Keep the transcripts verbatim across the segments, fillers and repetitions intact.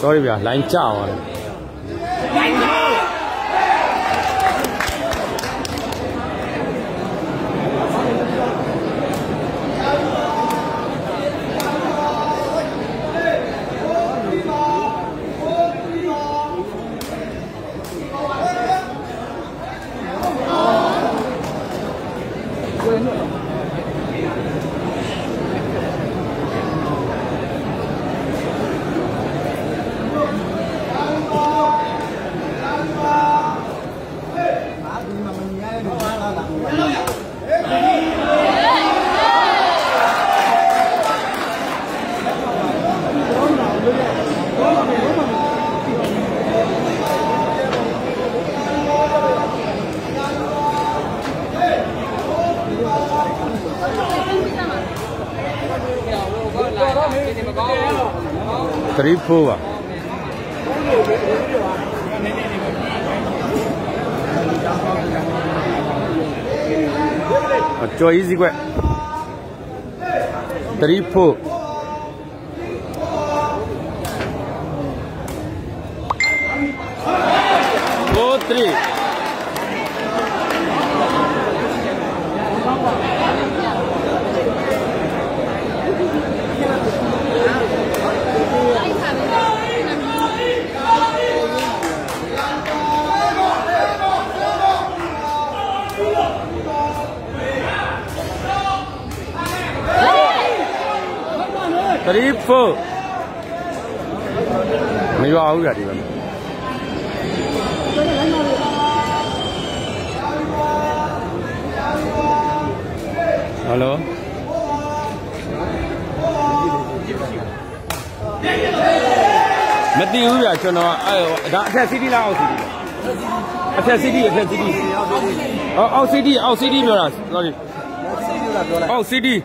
Sorry, la hinchada. Tripuva. Ocho easy güey. Tripu. Go three. Triple. Me va a ahogar, Iván. ¿Aló? Me di una, yo no. ¿Hace así la O C D? ¿Hace así? ¿Hace así? ¿O C D? ¿O C D? ¿O C D? ¿O C D?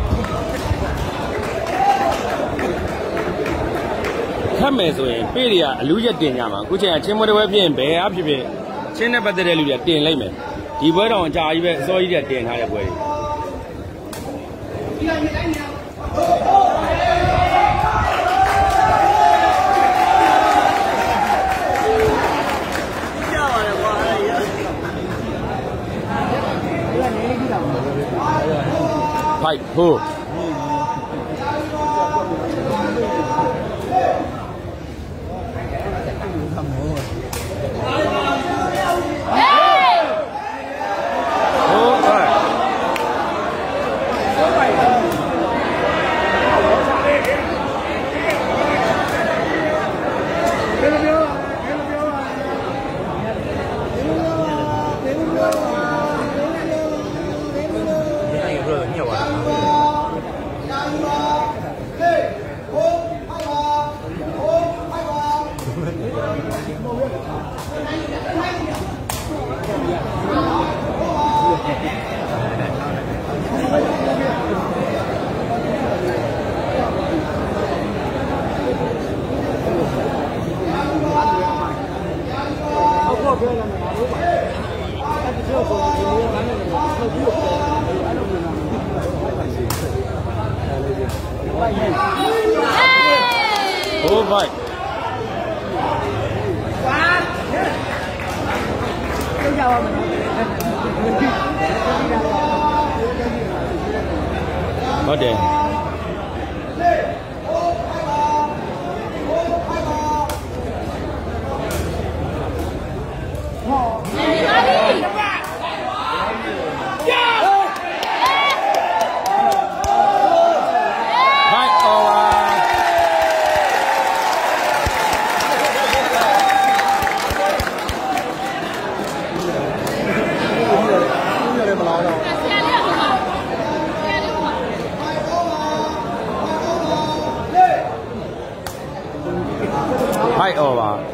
Khat me so yin pe de ya a lu yet tin ja ma. Ku chin a chin mo de bwa pyin be a phin phin chin ne pat de lu ya tin lai mai. Di bwa daw a ja yi be a so yi de tin tha de bwa de. Fight who?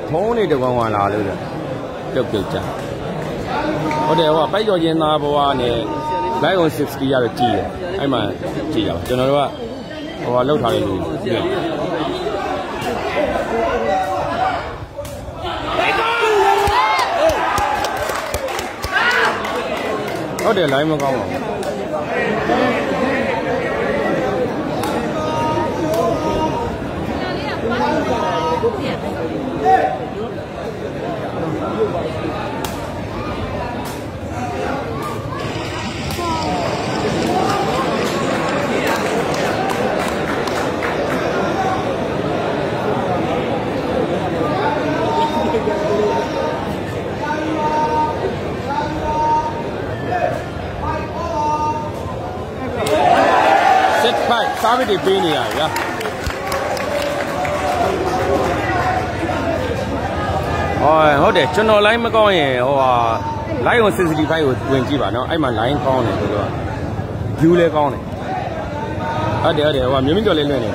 通的这个往哪里了？这不讲。我这话白条件那不话呢，白公司自己家的地，哎嘛地呀，就那个我老长的路。 có để lấy một con không? Sabe de bem aí, já. Olha, olha, quando eu lá me ganhei, olha, lá eu fiz de pai o vinte ba, não, aí mas lá em ganhei, olha, viu lá ganhei. Olha, olha, olha, meu menino lá ele né.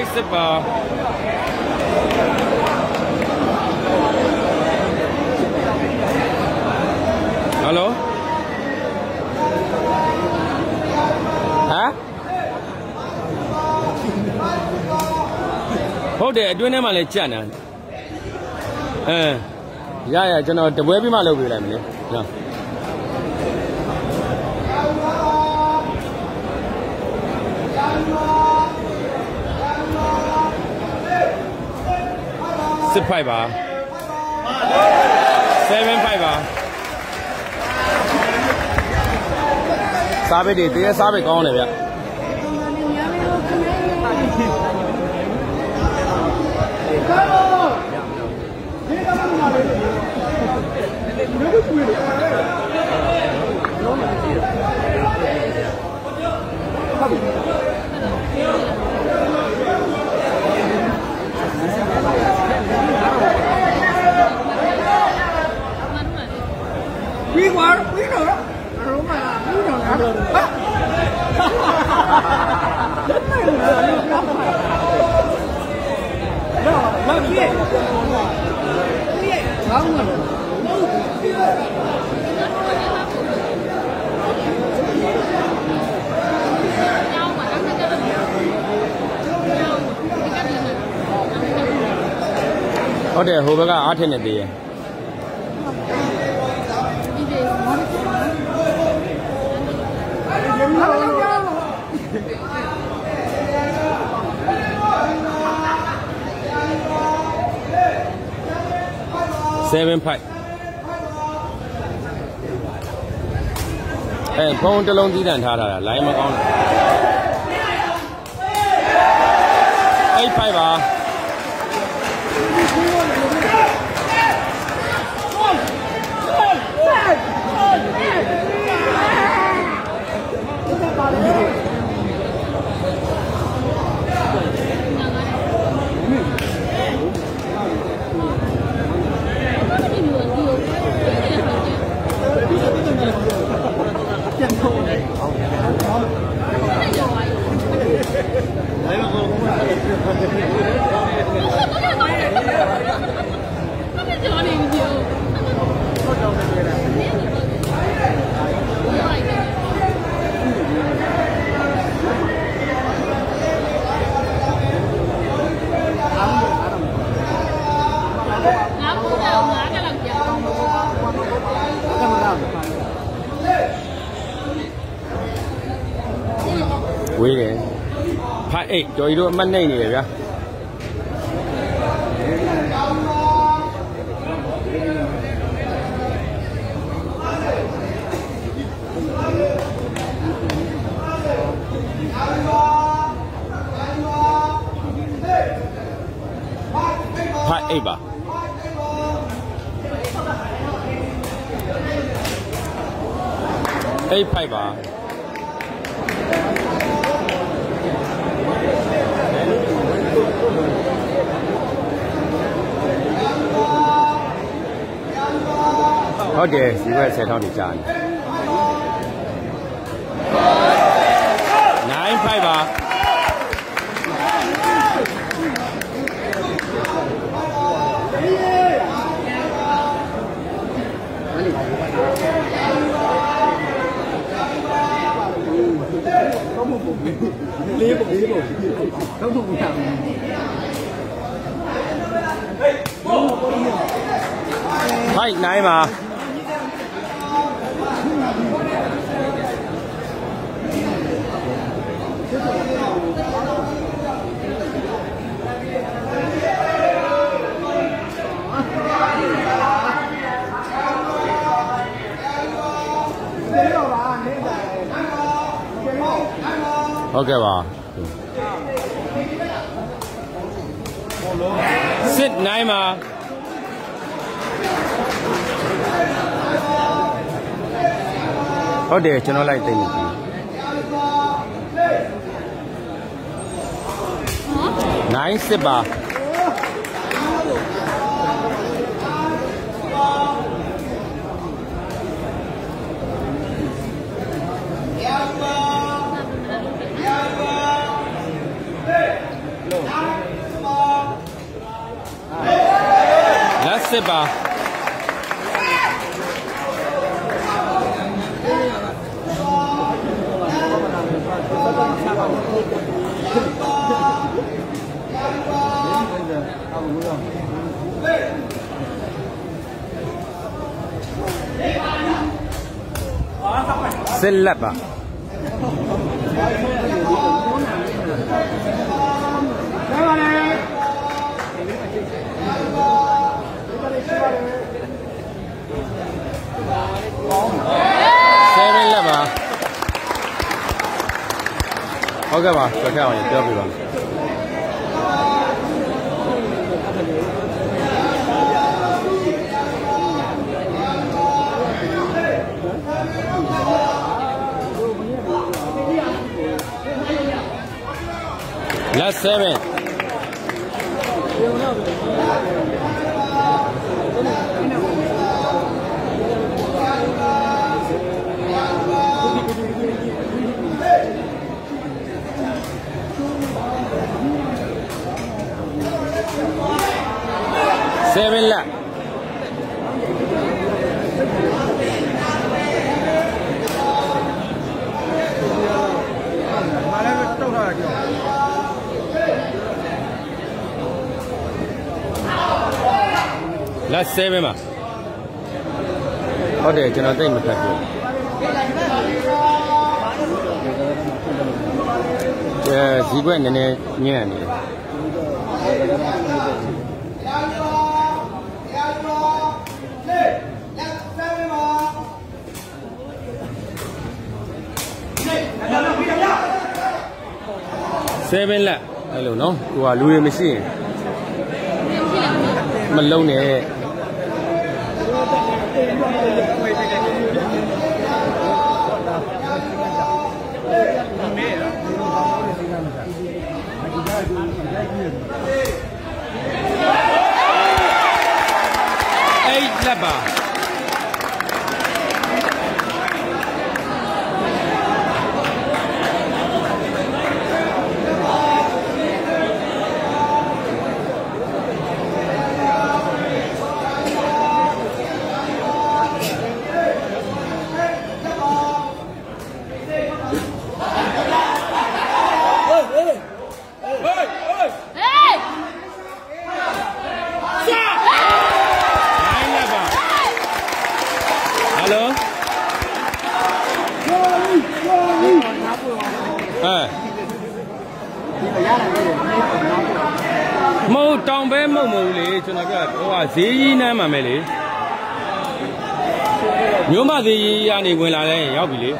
Nice bar. Hello? Huh? Hold it. Do you know my channel? Eh. Yeah, yeah. You know the baby my love will be like. Yeah. Six five bar. Seven five bar. Sabe de tía, sabe con le vea. We were, we know. Roma, we know. Okay, who will I attend it? Seven pipe. Hey, phone to long distance, ha ha. Line ma kaun. Eight pipe ah. Eight, rồi đó mặn này nè, phát eight ba. Eight five ba. Thank you. ဟုတ်တယ်ဒီဘက်ဆယ်ထောင်နေကြာနေနိုင်ဖိုက်ပါလေးပုံလေးပုံတော့ပုံရမယ်ဟိုက်နိုင်ပါဟုတ်ကဲ့ပါစစ်နိုင်မှာဟုတ်တယ်ကျွန်တော်လိုက်သိနေပြီနိုင်စစ်ပါစစ်ပါစစ်လက်ပါSeven လက်ပါဟုတ်ကဲ့ပါဆက်ကြအောင်ပြောပြပါမယ်လက်seven seven lap last seven မှာဟုတ်တယ်ကျွန်တော်သိမထပ်ဘူးအဲဈေးကွက်နည်းနည်းညံ့နေတယ်seven လက်အဲ့လိုနော်ဟိုကလူတွေမရှိရင်မလုံးနဲ့eightလက်ပါဈေးကြီးနမ်းမှာမယ်လေမြို့မဈေးကြီးကနေဝင်လာတဲ့ရောက်ပြီလေ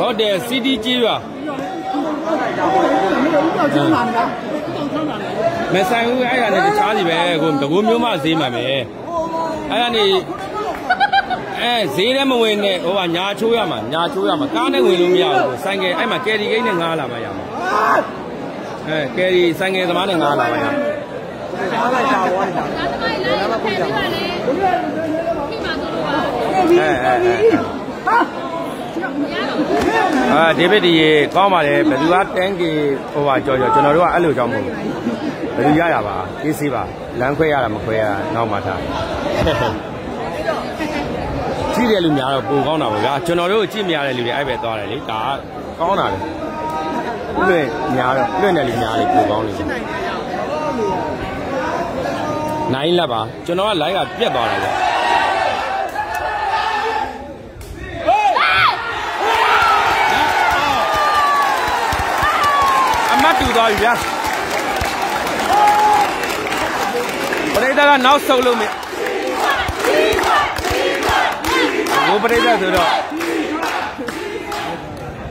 ဟုတ်တယ် C D G ပါမဆိုင်ဘူးအဲ့ကနေတခြားစီပဲကိုတကူမြို့မဈေးမှာမယ်အဲ့ကနေအဲဈေးထဲမဝင်နဲ့ဟိုကညာချိုးရမှာညာချိုးရမှာကားနဲ့ဝင်လို့မရဘူးဆိုင်ကယ်အဲ့မှာကယ်ရီဂိတ်နဲ့ငားလာမှာရမှာအဲကယ်ရီဆိုင်ကယ်သမားနဲ့ငားလာမှာရမှာ Nail la ba, yo no la haga pie para ella. Amatu da ya. Preda la no solo me. Go preda duro.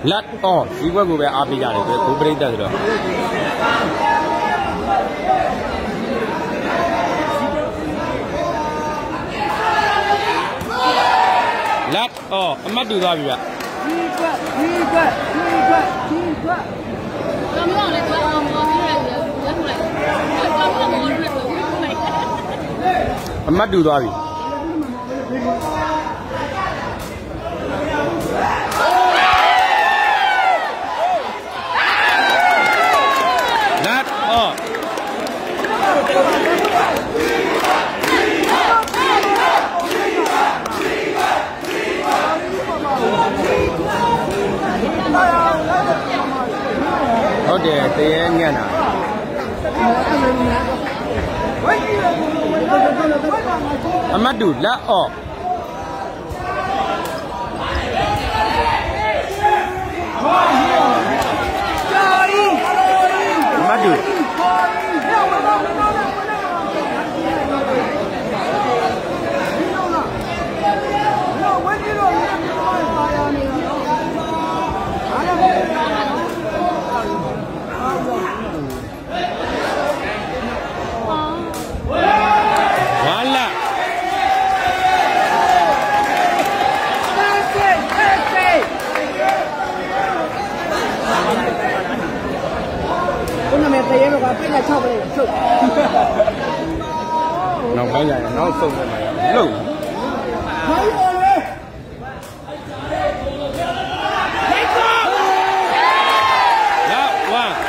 Lat on, igual go ve a pigar, go preda duro. Lat, oh, amadu da ya. Amadu da ya. Lat, oh. Okay, te engaña. Amadu, la o. Amadu. No vaya, no sobre vaya. No. Ya, ya.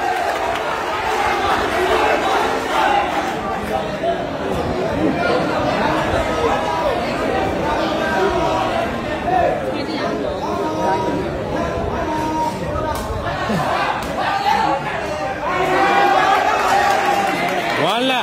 Wala.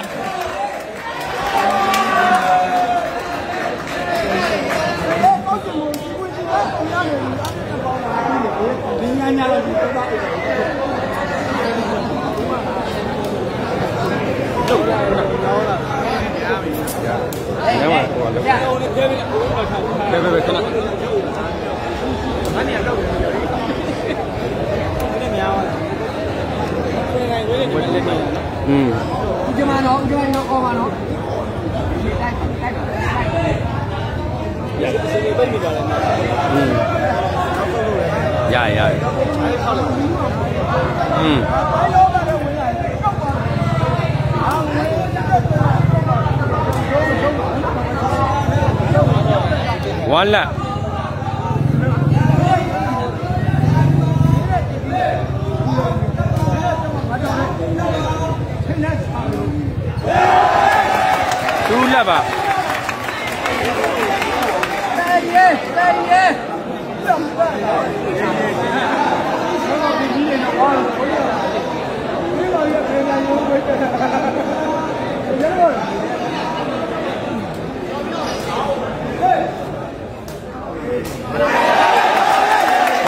Tula ba.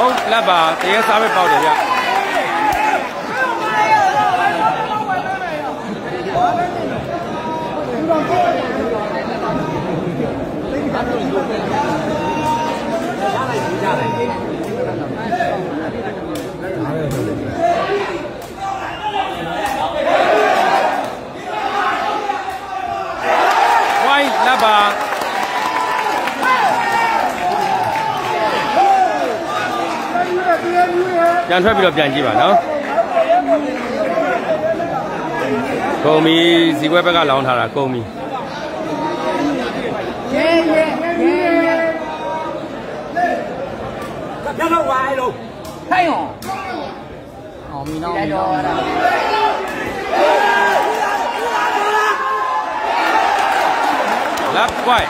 Oh, la ba, ya sabe Paulo ya. Why la ba? Ya no se ha visto bien, ¿no? ကုန်ပြီဇီဝဲဘက်ကလောင်းထားတာကုန်ပြီရဲရဲရဲရဲကပြောက်ဝိုင်းလို့ထိုင်အောင်အောင်မီနောင်းမီနောင်း Left right.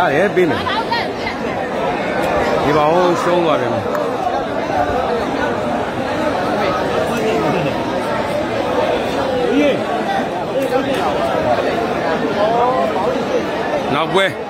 Ya, eh, vine. Y va un show a ver. No, güey.